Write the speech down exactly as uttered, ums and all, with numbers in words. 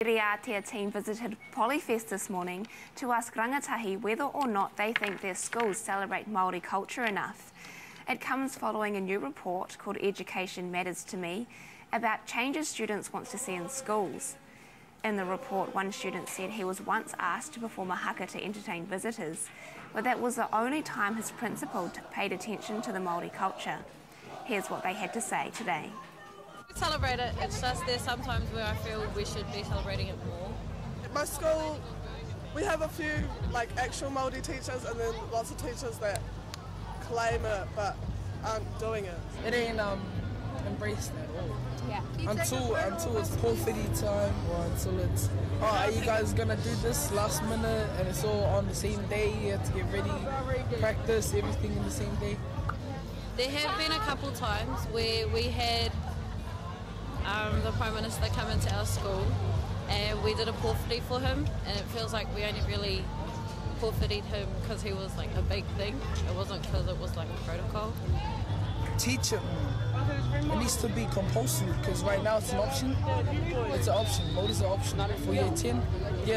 The Rereātea team visited Polyfest this morning to ask rangatahi whether or not they think their schools celebrate Māori culture enough. It comes following a new report called Education Matters to Me about changes students want to see in schools. In the report, one student said he was once asked to perform a haka to entertain visitors, but that was the only time his principal paid attention to the Māori culture. Here's what they had to say today. Celebrate it, it's just there's sometimes where I feel we should be celebrating it more. At my school, we have a few like actual Māori teachers and then lots of teachers that claim it but aren't doing it. It ain't um, embraced at all. Yeah. Until, until it's pōwhiri time or until it's, oh, are you guys going to do this last minute and it's all on the same day, you have to get ready, practice everything in the same day. There have been a couple times where we had Um, the Prime Minister came into our school and we did a pōwhiri for him, and it feels like we only really pōwhiri'd him because he was like a big thing. It wasn't because it was like a protocol. Teach it. It needs to be compulsory because right now it's an option. It's an option. What is an option for year ten? Yeah.